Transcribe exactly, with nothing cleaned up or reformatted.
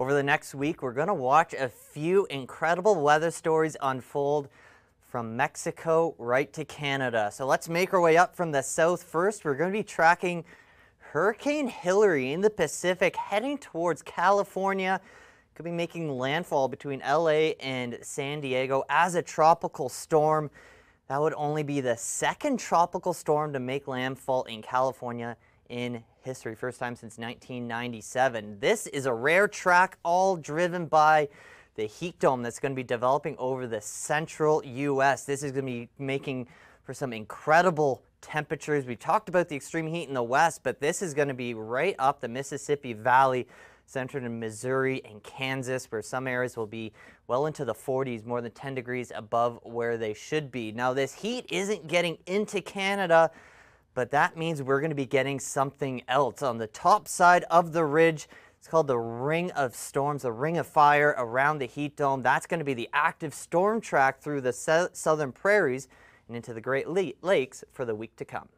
Over the next week, we're going to watch a few incredible weather stories unfold from Mexico right to Canada. So let's make our way up from the south first. We're going to be tracking Hurricane Hilary in the Pacific heading towards California. Could be making landfall between L A and San Diego as a tropical storm. That would only be the second tropical storm to make landfall in California in history, first time since nineteen ninety-seven. This is a rare track, all driven by the heat dome that's going to be developing over the central U S This is going to be making for some incredible temperatures. We talked about the extreme heat in the west, but this is going to be right up the Mississippi Valley, centered in Missouri and Kansas, where some areas will be well into the forties, more than ten degrees above where they should be. Now, this heat isn't getting into Canada, but that means we're going to be getting something else. On the top side of the ridge, it's called the Ring of Storms, the Ring of Fire around the heat dome. That's going to be the active storm track through the southern prairies and into the Great Lakes for the week to come.